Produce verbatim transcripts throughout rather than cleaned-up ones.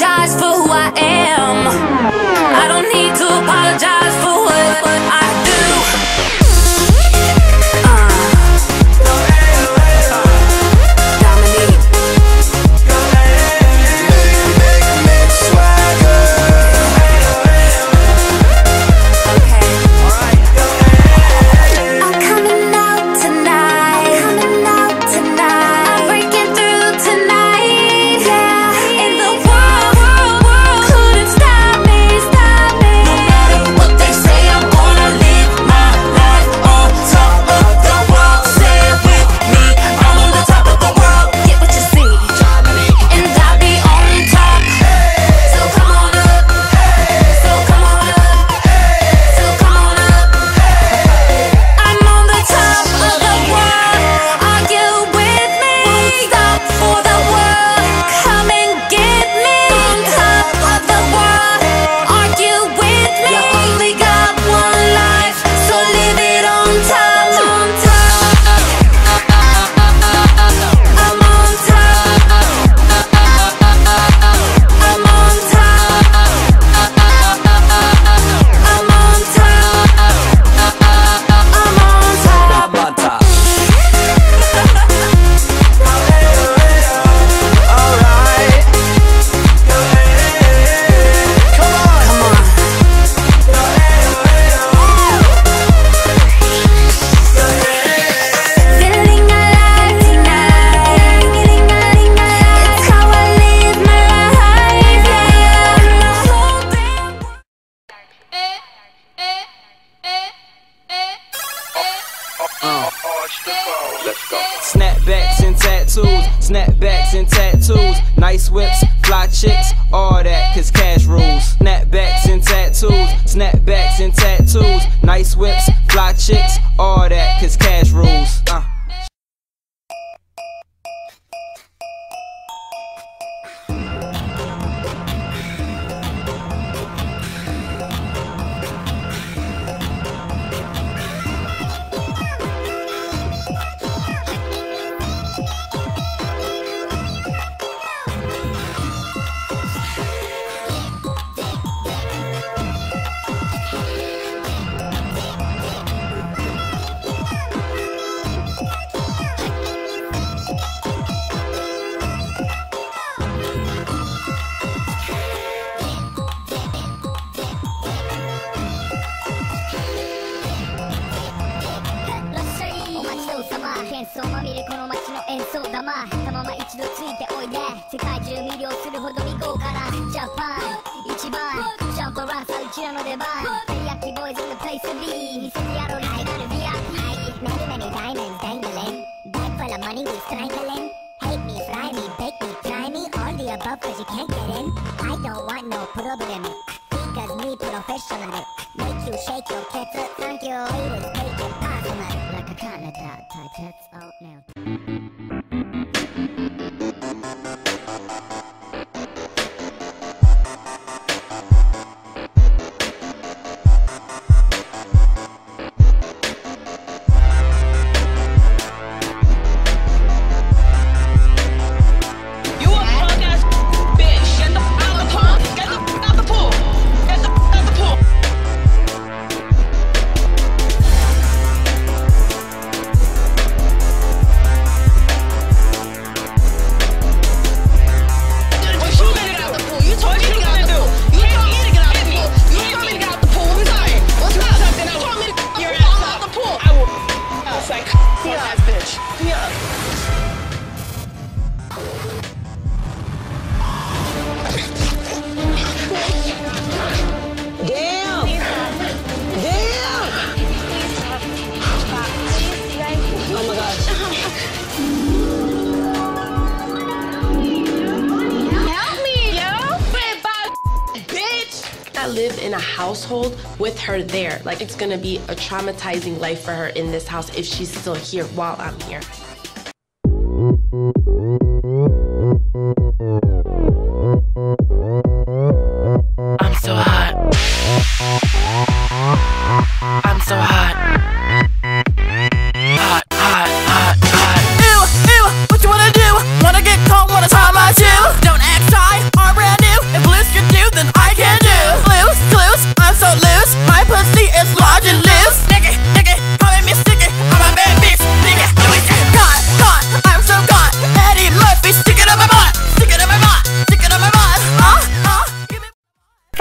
apologize for who I am. I don't need to apologize for what, what I do. Snapbacks and tattoos, snapbacks and tattoos, nice whips, fly chicks, all that, cause cash rules. Snapbacks and tattoos, snapbacks and tattoos, nice whips, fly chicks, all that, cause cash rules. Uh. Teriyaki boys in the place to be. I got a V I P. Many, many diamonds dangling. Bag full of money we strangling. Hate me, fry me, bake me, try me. All the above cause you can't get in. I don't want no problem. Because me professional. Make you shake your cats up. Thank you. I will take it personal. Like a cannon that touches out now. In a household with her there, like it's gonna be a traumatizing life for her in this house if she's still here while I'm here. I'm so hot. I'm so hot. Hot, hot, hot, hot. Ew, ew, what you wanna do? Wanna get cold, wanna tie my shoe? Don't act shy, I'm brand new.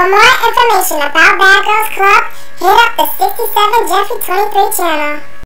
For more information about Bad Girls Club, hit up the sixty-seven jeffrey twenty-three channel.